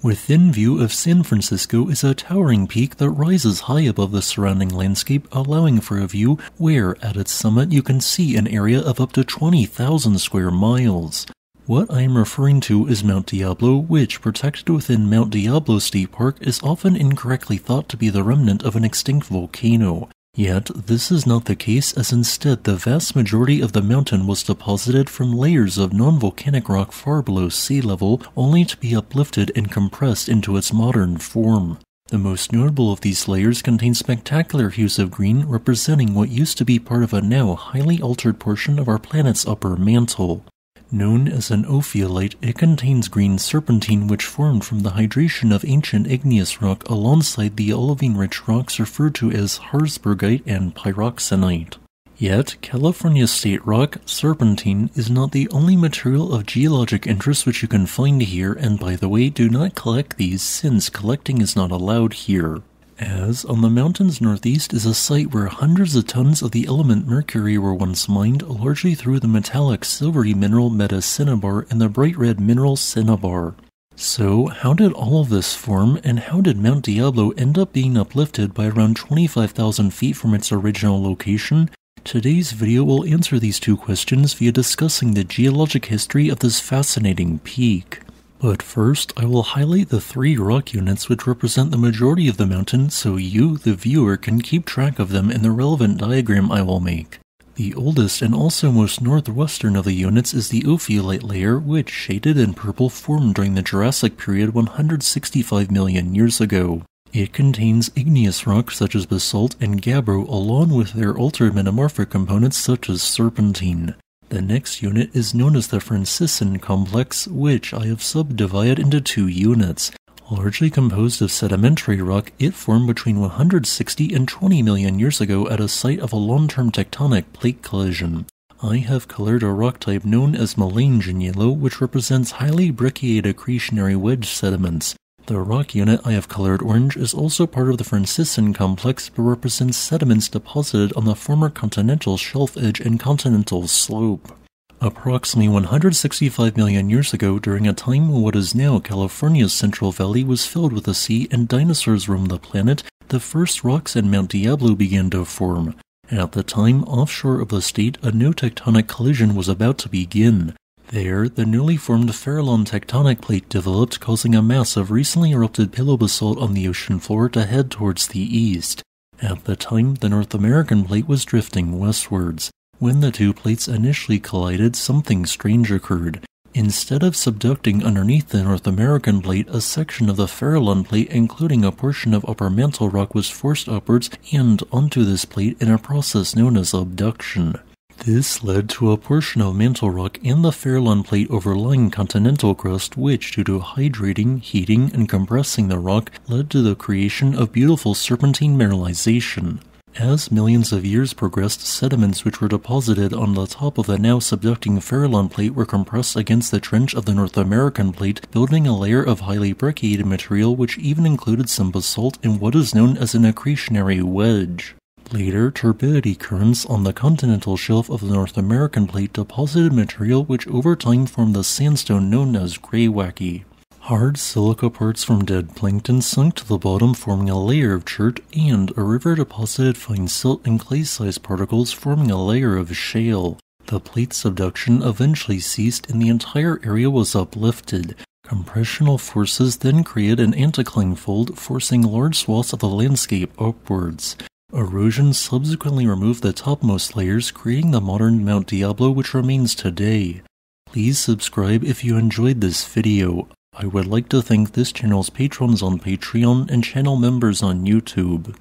Within view of San Francisco is a towering peak that rises high above the surrounding landscape, allowing for a view where, at its summit, you can see an area of up to 20,000 square miles. What I am referring to is Mount Diablo, which, protected within Mount Diablo State Park, is often incorrectly thought to be the remnant of an extinct volcano. Yet, this is not the case, as instead the vast majority of the mountain was deposited from layers of non-volcanic rock far below sea level, only to be uplifted and compressed into its modern form. The most notable of these layers contains spectacular hues of green, representing what used to be part of a now highly altered portion of our planet's upper mantle. Known as an ophiolite, it contains green serpentine which formed from the hydration of ancient igneous rock alongside the olivine-rich rocks referred to as Harzburgite and Pyroxenite. Yet, California state rock, serpentine, is not the only material of geologic interest which you can find here, and by the way, do not collect these since collecting is not allowed here. As on the mountain's northeast is a site where hundreds of tons of the element mercury were once mined, largely through the metallic silvery mineral metacinnabar and the bright red mineral cinnabar. So, how did all of this form, and how did Mount Diablo end up being uplifted by around 25,000 feet from its original location? Today's video will answer these two questions via discussing the geologic history of this fascinating peak. But first, I will highlight the three rock units which represent the majority of the mountain so you, the viewer, can keep track of them in the relevant diagram I will make. The oldest and also most northwestern of the units is the ophiolite layer, which, shaded in purple, formed during the Jurassic period 165 million years ago. It contains igneous rocks such as basalt and gabbro along with their altered metamorphic components such as serpentine. The next unit is known as the Franciscan complex, which I have subdivided into two units. Largely composed of sedimentary rock, it formed between 160 and 20 million years ago at a site of a long-term tectonic plate collision. I have colored a rock type known as melange in yellow, which represents highly brecciated accretionary wedge sediments. The rock unit I have colored orange is also part of the Franciscan complex but represents sediments deposited on the former continental shelf edge and continental slope. Approximately 165 million years ago, during a time when what is now California's Central Valley was filled with the sea and dinosaurs roamed the planet, the first rocks in Mount Diablo began to form. At the time, offshore of the state, a new tectonic collision was about to begin. There, the newly formed Farallon tectonic plate developed, causing a mass of recently erupted pilobasalt on the ocean floor to head towards the east. At the time, the North American plate was drifting westwards. When the two plates initially collided, something strange occurred. Instead of subducting underneath the North American plate, a section of the Farallon plate, including a portion of upper mantle rock, was forced upwards and onto this plate in a process known as obduction. This led to a portion of mantle rock and the Farallon plate overlying continental crust which, due to hydrating, heating, and compressing the rock, led to the creation of beautiful serpentine mineralization. As millions of years progressed, sediments which were deposited on the top of the now subducting Farallon plate were compressed against the trench of the North American plate, building a layer of highly brecciated material which even included some basalt in what is known as an accretionary wedge. Later, turbidity currents on the continental shelf of the North American plate deposited material which over time formed the sandstone known as graywacke. Hard silica parts from dead plankton sunk to the bottom forming a layer of chert, and a river deposited fine silt and clay-sized particles forming a layer of shale. The plate subduction eventually ceased and the entire area was uplifted. Compressional forces then created an anticline fold, forcing large swaths of the landscape upwards. Erosion subsequently removed the topmost layers, creating the modern Mount Diablo which remains today. Please subscribe if you enjoyed this video. I would like to thank this channel's patrons on Patreon and channel members on YouTube.